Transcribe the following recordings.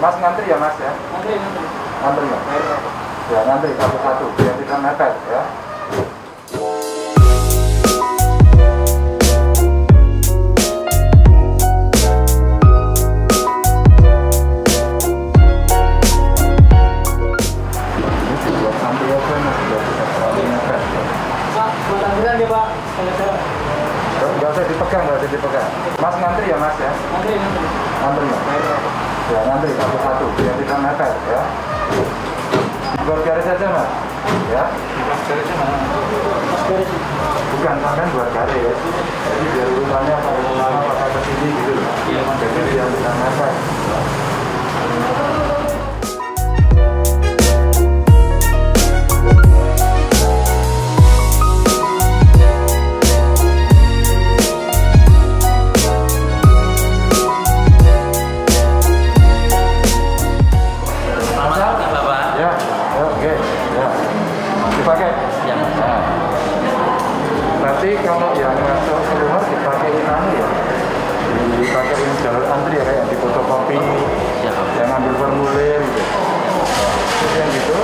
Mas ngantri ya mas ya? Ngantri ya? Ya ngantri satu-satu biar tidak mepet ya. Mas ngantri ya mas ya? Ngantri ya? Ya ngantri satu-satu biar tidak mepet ya. Buat garis aja mas? Ya? Buat garis aja mas? Bukan, kan buat garis. Jadi biar urutannya pakai kesini gitu. Jadi biar tidak mepet. Berarti kalau yang masuk ke rumah dipakein anu ya, dipakein jalur antri ya, kayak di fotokopi, ya, yang ambil formulir gitu. Terus yang gitu,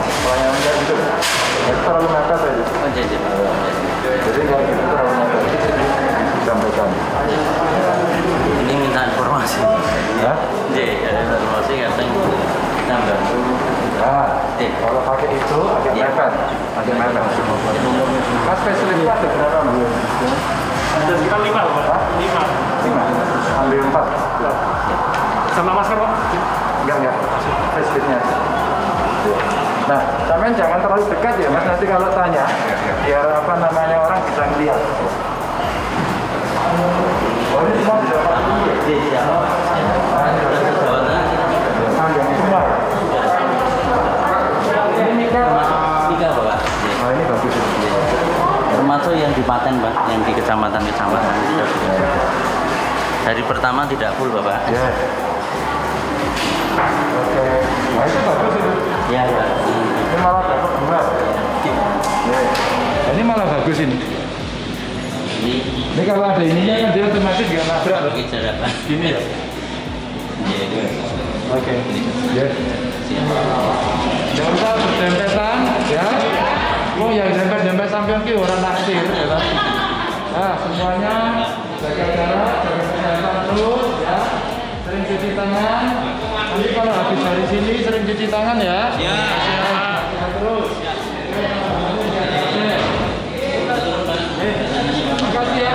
pelayanannya gitu, itu terlalu mepet aja. Jadi kalau gitu terlalu mepet, disampaikan. Ini minta informasi. Ya? Iya, ada informasi katanya nambah. Kalau pakai itu agak mepet. Ada mepet. Mas spesialisnya ada berapa? Ada sekitar 5 Pak. 5. Ambil 4. Sama masker Pak? Enggak. Spesialisnya. Nah, sampean jangan terlalu dekat ya Mas, nanti kalau tanya biar apa namanya orang bisa ngelihat. Oh, ini semua bisa Pak. Iya. Termasuk yang di Paten, Pak, yang di kecamatan-kecamatan. Dari pertama tidak full, Bapak. Ya. Oke. Nah, itu bagus itu. Ya, ya. Ini malah dapat bunga. Ya. Ini malah bagus ini. Ini kalau ada ininya kan dia otomatis nggak nabrak loh. Gini ya. Iya, itu. Oke. Ya. Jangan lupa berdempetan, ya. Oh, yang dempet-dempet sampai ke orang naksir, ya Pak. Nah, semuanya jaga jarak, jaga kesehatan terus, ya. Sering cuci tangan. Nanti kalau habis dari sini sering cuci tangan ya. Ya. Terus. Terima kasih ya.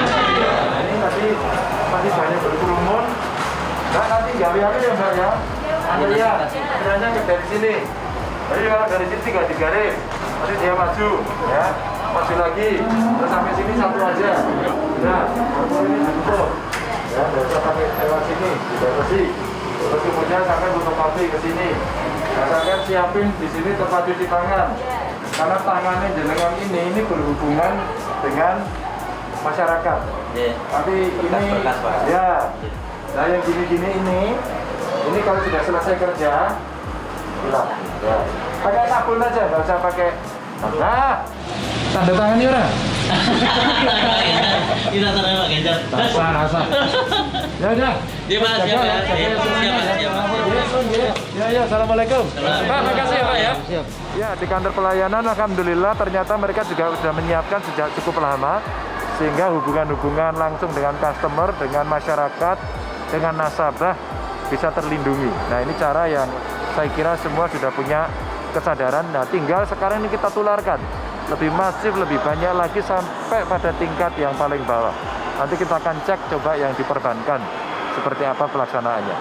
Ini tadi banyak berkerumun. Nah, nanti gawe-gawe ya Mbak ya. Anda lihat, kiranya dari sini. Jadi kalau dari sini nggak digaris. Nanti dia maju, ya, maju lagi, terus sampai sini satu aja. Nah, sini tutup, ya, dari sampai lewat sini, dibatasi. Terus kemudian sampai butuh kopi ke sini. Katakan siapin di sini tempat cuci tangan, karena tangannya jenengan ini berhubungan dengan masyarakat. Tapi ini, ya, nah yang gini-gini ini kalau sudah selesai kerja, pulang. Ya. Pakai sabun aja, nggak usah pakai tanda tangan ya orang. Kita tangan Pak Ganjar. Pasang. Ya udah. Iya Mas, siap ya. Ya, assalamualaikum. Pak, makasih ya Pak ya. Ya, di kantor pelayanan alhamdulillah ternyata mereka juga sudah menyiapkan sejak cukup lama sehingga hubungan-hubungan langsung dengan customer, dengan masyarakat, dengan nasabah bisa terlindungi. Nah, ini cara yang saya kira semua sudah punya kesadaran. Nah, tinggal sekarang ini kita tularkan lebih masif, lebih banyak lagi sampai pada tingkat yang paling bawah. Nanti kita akan cek coba yang diperbankan seperti apa pelaksanaannya.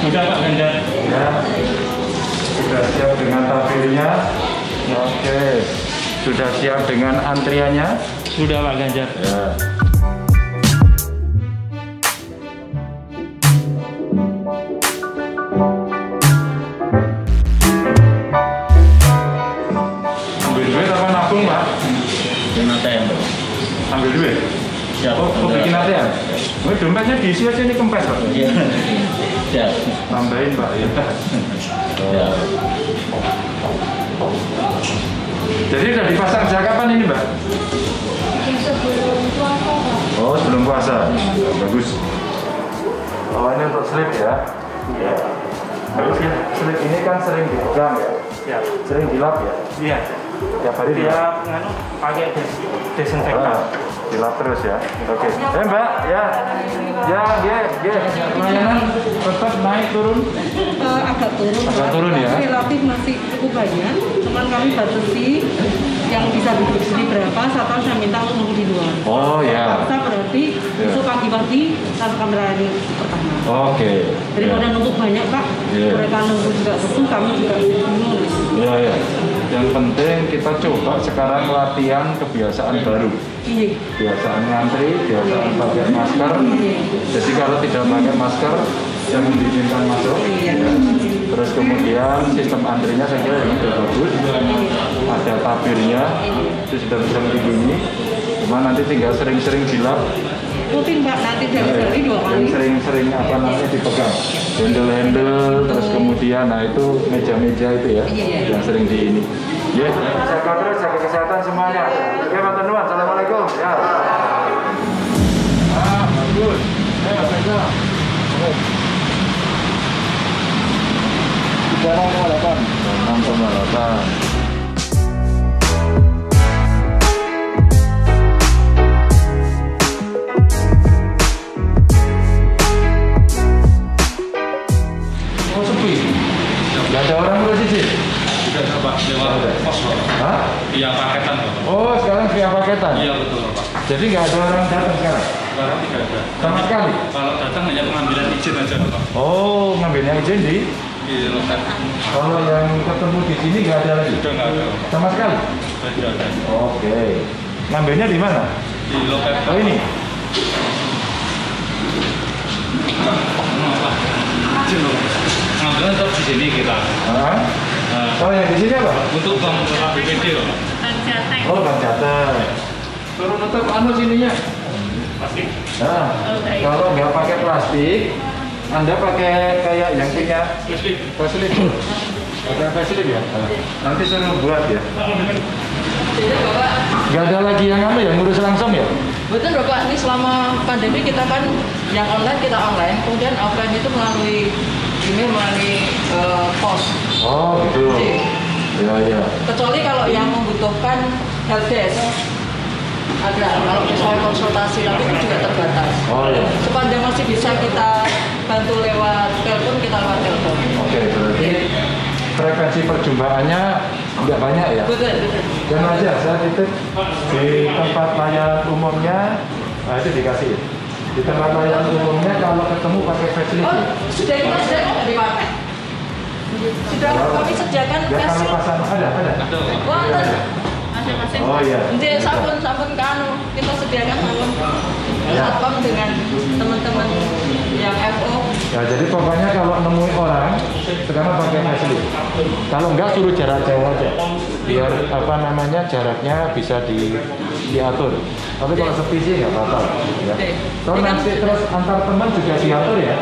Sudah Pak Ganjar? Ya, sudah siap dengan tabelnya. Oke, sudah siap dengan antriannya? Sudah Pak Ganjar. Ya. Ambil duit apa nabung Pak? ATM. Ambil duit? Ya, oh, bikin ATM? Oh, dompetnya diisi aja ini kempes, Pak. Iya. Ya. Tambahin, Pak. Ya. Ya. Jadi udah dipasang sejak kapan ini, Mbak? Sebelum puasa, Pak. Oh, sebelum puasa. Ya, bagus. Oh, ini untuk slip ya? Iya. Bagus ya. Slip ini kan sering dipegang ya? Iya. Sering dilap ya? Iya. Tiap hari dilap? Iya, pakai desinfektan. Dilap terus ya? Oke. Okay. Mbak, ya. Ya, dia. Layanan tetap naik turun? Agak turun. Agak turun ya? Relatif masih cukup banyak. Cuman kami batasi yang bisa duduk di berapa, Satan saya minta untuk di luar. Oh ya. Paksa berarti besok pagi-pagi tanpa kamerani pertama. Oke. Daripada nunggu banyak Pak, mereka nunggu juga betul, kami juga bingung. Iya ya. Yang penting kita coba sekarang latihan kebiasaan baru. Iya. Kebiasaan ngantri, kebiasaan pakai masker. Jadi kalau tidak pakai masker, jangan diizinkan masuk. Iya. Terus kemudian sistem antrinya saya kira yang sudah bagus, ada tabirnya, itu sudah bisa melindungi. Cuma nanti tinggal sering-sering dilap. Rutin Pak, nanti dari dua kali. Sering-sering apa namanya dipegang, handle-handle, terus kemudian nah itu meja-meja itu ya, yang sering di ini. Ya, jaga terus, jaga kesehatan semuanya. Oke, teman-teman, assalamualaikum. Ya. Ah, bagus. Barang malapan, barang malapan. Oh sepi, nggak ada orang berarti sih? Tidak ada Pak, lewat pos Pak. Hah? Iya paketan Pak. Oh sekarang via paketan? Iya betul Pak. Jadi nggak ada orang datang sekarang? Sekarang tidak ada. Sama sekali? Kalau datang hanya pengambilan izin aja Pak. Oh pengambilan izin di? Kalau yang ketemu di sini nggak ada lagi? Sudah nggak ada. Sama sekali? Sudah ada. Oke. Ngambilnya di mana? Di loket. Oh ini? Ngambilnya tetap di sini kita. Kalau yang di sini apa? Untuk bank BPD loh. Bank Jateng. Oh Bank Jateng. Turun tetap anu sininya? Plastik. Kalau nggak pakai plastik, Anda pakai kayak yang punya facelift, pakai facelift ya. Nanti saya buat ya. Gak ada lagi yang apa ya, ngurus langsung ya. Betul Bapak, ini selama pandemi kita kan yang online kita online, kemudian offline itu melalui email, melalui pos. Oh betul. Ya ya. Kecuali kalau yang membutuhkan helpdesk. Ada kalau misalnya konsultasi, tapi itu juga terbatas. Oh ya. Sepanjang masih bisa kita bantu lewat telepon, kita lewat telepon. Oke, berarti frekuensi perjumpaannya nggak banyak ya? Betul, betul. Dan aja saya titip di tempat layanan umumnya, nah itu dikasih. Di tempat layanan umumnya kalau ketemu pakai facility. Oh, sudah itu sudah dipakai. Sudah kami sediakan facility. Ada. Wah, masing-masing. Oh iya. Jadi sabun kanu kita sediakan sabun satpam dengan teman-teman yang FO. Ya jadi pokoknya kalau nemuin orang sekarang pakai asli. Kalau enggak suruh jarak jauh aja. Biar apa namanya jaraknya bisa diatur. Tapi kalau sepi sih nggak apa-apa. Ya. Terus nanti terus antar teman juga diatur ya.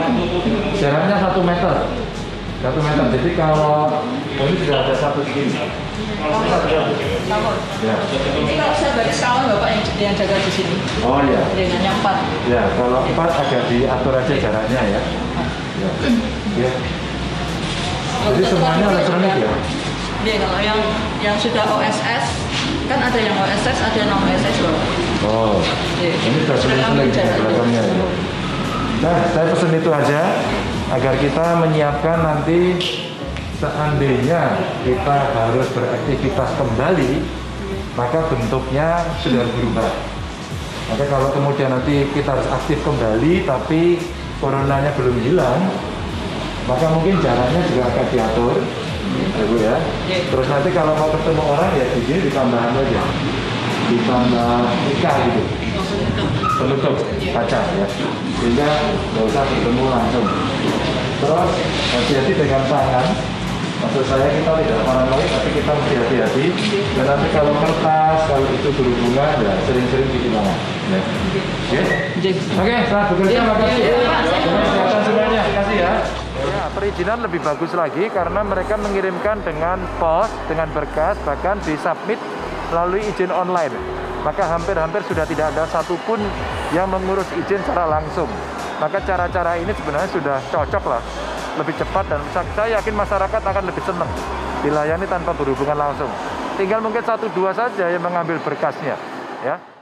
Jaraknya 1 meter. 1 meter. Jadi kalau ini sudah ada satu skin. Ya. Ini kalau saya bagi kawan Bapak yang jaga di sini. Oh iya. Dengan 4. Ya, kalau 4 agak diatur aja jaraknya ya. Ya. Ya. Jadi semuanya elektronik ya. Iya, kalau yang sudah OSS kan ada yang OSS, ada yang non OSS Bapak. Oh. Ya. Ini sudah elektronik belakangnya ya. Nah, saya pesan itu aja agar kita menyiapkan nanti. Seandainya kita harus beraktivitas kembali, maka bentuknya sudah berubah. Maka kalau kemudian nanti kita harus aktif kembali, tapi coronanya belum hilang, maka mungkin jaraknya juga akan diatur, ya. Terus nanti kalau mau ketemu orang ya di sini ditambahan aja, ditambah nikah gitu, penutup kaca ya, sehingga nggak usah ketemu langsung. Terus hati-hati dengan tangan. Maksud saya kita tidak paranoid, tapi kita mesti hati-hati. Dan nanti kalau kertas, kalau itu berhubungan, ya sering-sering cuci tangan. Ya. Oke, selamat bekerja, makasih. Terima kasih semuanya, makasih ya. Perizinan lebih bagus lagi karena mereka mengirimkan dengan pos, dengan berkas, bahkan disubmit melalui izin online. Maka hampir-hampir sudah tidak ada satupun yang mengurus izin secara langsung. Maka cara-cara ini sebenarnya sudah cocok lah, lebih cepat, dan saya yakin masyarakat akan lebih senang dilayani tanpa berhubungan langsung. Tinggal mungkin 1-2 saja yang mengambil berkasnya, ya.